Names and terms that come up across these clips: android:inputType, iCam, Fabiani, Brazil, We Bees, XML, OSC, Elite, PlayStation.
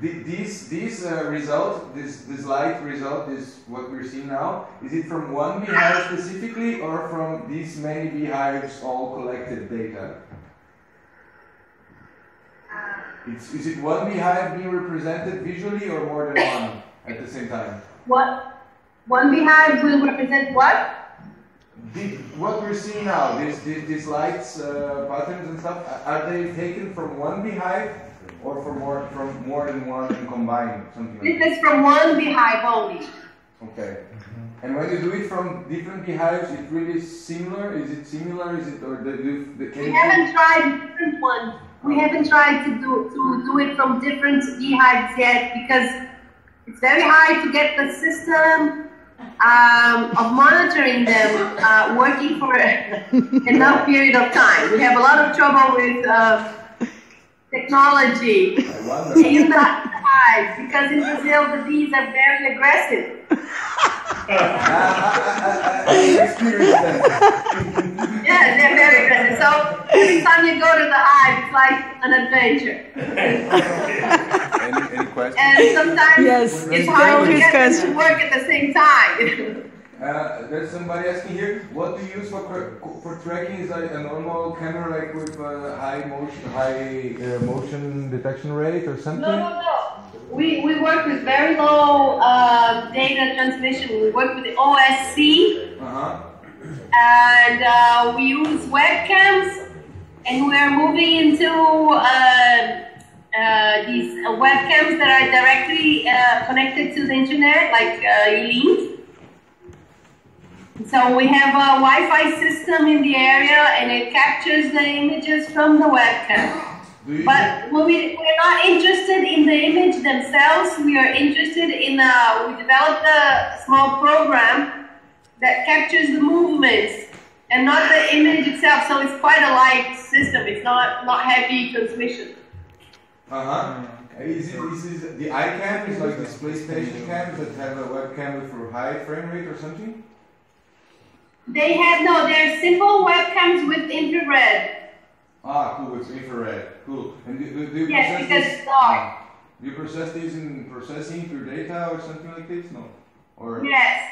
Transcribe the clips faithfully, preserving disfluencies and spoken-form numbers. This this uh, result, this this light result, is what we're seeing now. Is it from one beehive specifically, or from these many beehives all collected data? It's, is it one beehive being represented visually, or more than one at the same time? What one beehive will represent what? The, what we're seeing now, these these lights, uh, buttons and stuff, are they taken from one beehive? Or from more, from more than one and combined, something like that? This is from one beehive only. Okay. And when you do it from different beehives, it's really similar? Is it similar? Is it, or the, the case? We haven't tried different ones. We haven't tried to do, to do it from different beehives yet, because it's very hard to get the system um, of monitoring them uh, working for enough period of time. We have a lot of trouble with uh, technology in the hives, because in Brazil the bees are very aggressive. Yeah, they're very aggressive. So every time you go to the hive, it's like an adventure. any, any questions? And sometimes yes. it's hard to get them to work at the same time. Uh, there's somebody asking here, what do you use for for tracking? Is that a normal camera, like with uh, high motion high uh, motion detection rate or something? No, no, no. We, we work with very low uh, data transmission. We work with the O S C, uh-huh. and uh, we use webcams, and we are moving into uh, uh, these webcams that are directly uh, connected to the internet, like uh, Elite. So we have a Wi-Fi system in the area, and it captures the images from the webcam. But we, we're not interested in the image themselves. We are interested in, a, we developed a small program that captures the movements and not the image itself. So it's quite a light system. It's not, not heavy transmission. Uh-huh. Is, it, is it the iCam is like this PlayStation cam that have a webcam for high frame rate or something? They have, no, they're simple webcams with infrared. Ah, cool, it's infrared, cool. And do, do, do you yes, process because it's dark. Do you process these in processing through data or something like this? No? Or yes.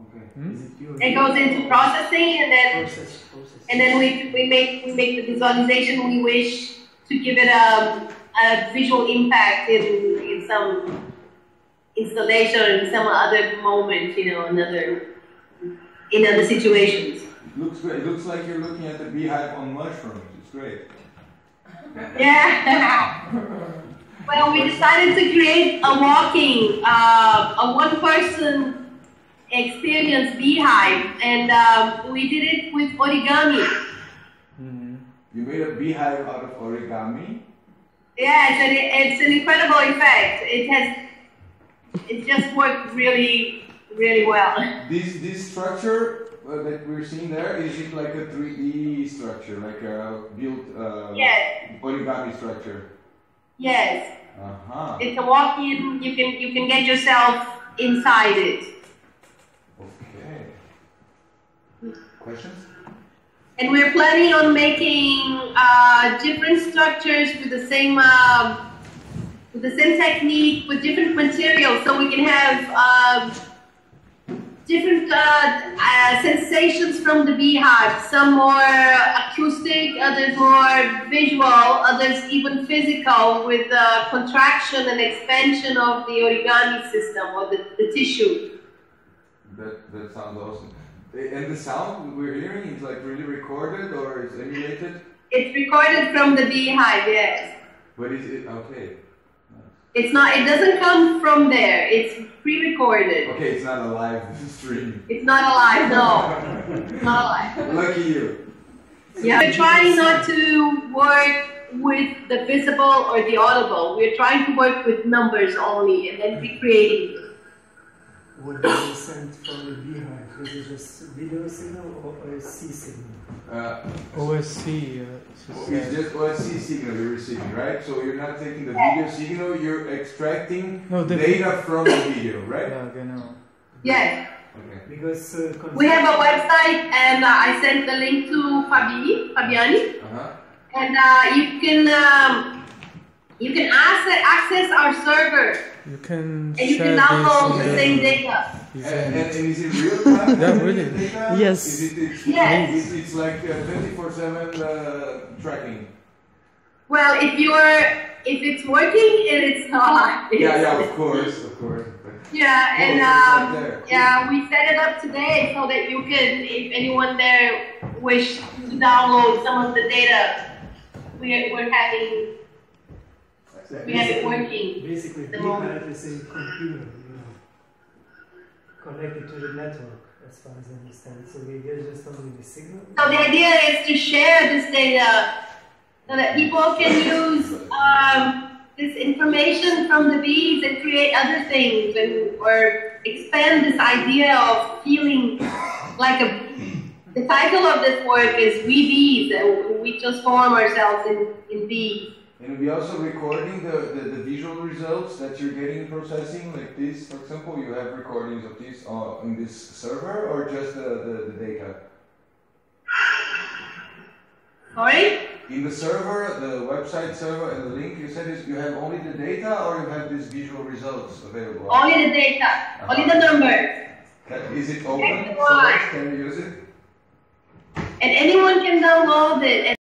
Okay. Hmm? It goes into processing, and then process, process. and then we, we make we make the visualization we wish to give it a, a visual impact in, in some installation or in some other moment, you know, another in other situations. It looks great. It looks like you're looking at the beehive on mushrooms. It's great. Yeah. Well, we decided to create a walking, uh, a one-person experience beehive, and uh, we did it with origami. Mm-hmm. You made a beehive out of origami? Yeah, it's an, it's an incredible effect. It has, it just worked really, really well. This this structure uh, that we're seeing there, is it like a three D structure, like a built uh, yes. origami structure? Yes. Uh-huh. It's a walk-in. You can you can get yourself inside it. Okay. Questions? And we're planning on making uh, different structures with the same uh, with the same technique, with different materials, so we can have. Uh, Different uh, uh, sensations from the beehive, some more acoustic, others more visual, others even physical, with the uh, contraction and expansion of the origami system or the, the tissue. That, that sounds awesome. And the sound we're hearing is like really recorded or is emulated? It's recorded from the beehive, yes. But is it okay? It's not, it doesn't come from there. It's pre-recorded. Okay, it's not a live stream. It's not a live, no. It's not a live. Lucky you. So yeah. We're trying not to work with the visible or the audible. We're trying to work with numbers only and then recreating. What do you send from the behind? Is it just video signal or O S C signal? Uh, O S C. Uh, so it's just O S C signal you're receiving, right? So you're not taking the video signal, you're extracting no, the data from the video, right? Yeah, okay, no. Yes. Okay. Because, uh, we have a website, and uh, I sent the link to Fabiani, Fabiani. Uh-huh. And uh, you can um, You can access, access our server. You can and you can download the same data. And, and, and is it real time? Yeah, really. Data? Yes. Is it, it's, yes. It's, it's like twenty-four seven uh, tracking. Well, if you are, if it's working, and it's not. It's, yeah, yeah, of course, of course. Yeah, and um, yeah, we set it up today so that you can, if anyone there wish to download some of the data, we're we're having. So we have it working. Basically, the internet is a computer, you know, connected to the network, as far as I understand. So we are just only the signal. So the idea is to share this data so that people can use um, this information from the bees and create other things, and or expand this idea of feeling like a. The title of this work is We Bees, and we transform ourselves in in bees. And we're also recording the, the, the visual results that you're getting in processing, like this, for example, you have recordings of this uh, in this server, or just the, the, the data? Sorry? In the server, the website server and the link, you said is you have only the data, or you have these visual results available? Only the data, uh-huh. Only the numbers. Is it open? So can you use it? And anyone can download it.